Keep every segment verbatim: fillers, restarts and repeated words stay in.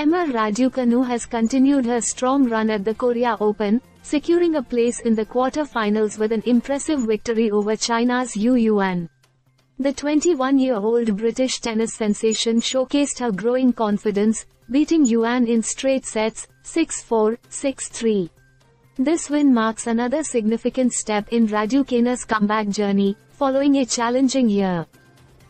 Emma Raducanu has continued her strong run at the Korea Open, securing a place in the quarter-finals with an impressive victory over China's Yu Yuan. The twenty-one-year-old British tennis sensation showcased her growing confidence, beating Yuan in straight sets, six four, six three. This win marks another significant step in Raducanu's comeback journey, following a challenging year.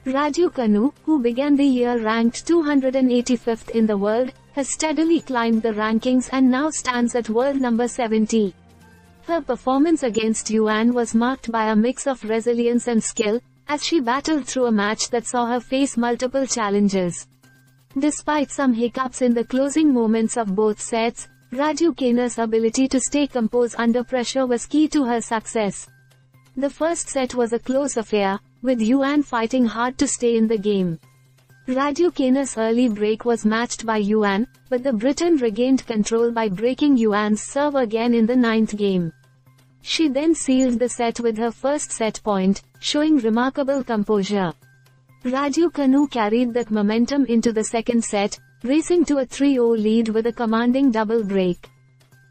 Raducanu, who began the year ranked two hundred eighty-fifth in the world, has steadily climbed the rankings and now stands at world number seventy. Her performance against Yuan was marked by a mix of resilience and skill, as she battled through a match that saw her face multiple challenges. Despite some hiccups in the closing moments of both sets, Raducanu's ability to stay composed under pressure was key to her success. The first set was a close affair, with Yuan fighting hard to stay in the game. Raducanu's early break was matched by Yuan, but the Briton regained control by breaking Yuan's serve again in the ninth game. She then sealed the set with her first set point, showing remarkable composure. Raducanu carried that momentum into the second set, racing to a three oh lead with a commanding double break.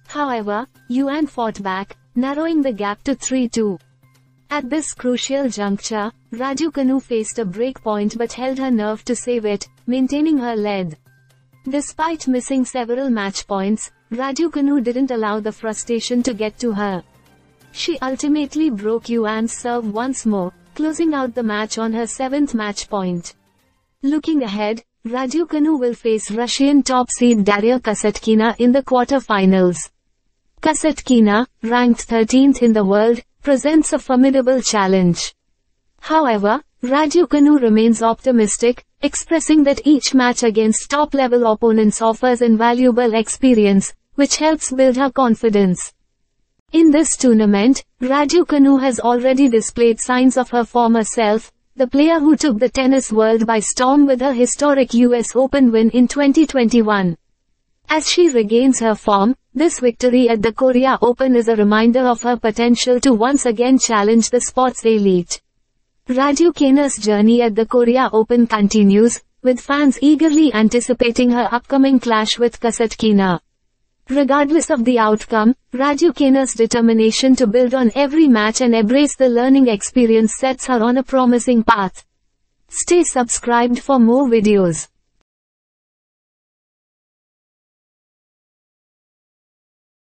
However, Yuan fought back, narrowing the gap to three two. At this crucial juncture, Raducanu faced a break point but held her nerve to save it, maintaining her lead. Despite missing several match points, Raducanu didn't allow the frustration to get to her. She ultimately broke Yuan's serve once more, closing out the match on her seventh match point. Looking ahead, Raducanu will face Russian top seed Daria Kasatkina in the quarter-finals. Kasatkina, ranked thirteenth in the world, presents a formidable challenge. However, Raducanu remains optimistic, expressing that each match against top-level opponents offers invaluable experience, which helps build her confidence. In this tournament, Raducanu has already displayed signs of her former self, the player who took the tennis world by storm with her historic U S Open win in twenty twenty-one. As she regains her form, this victory at the Korea Open is a reminder of her potential to once again challenge the sport's elite. Raducanu's journey at the Korea Open continues, with fans eagerly anticipating her upcoming clash with Kasatkina. Regardless of the outcome, Raducanu's determination to build on every match and embrace the learning experience sets her on a promising path. Stay subscribed for more videos.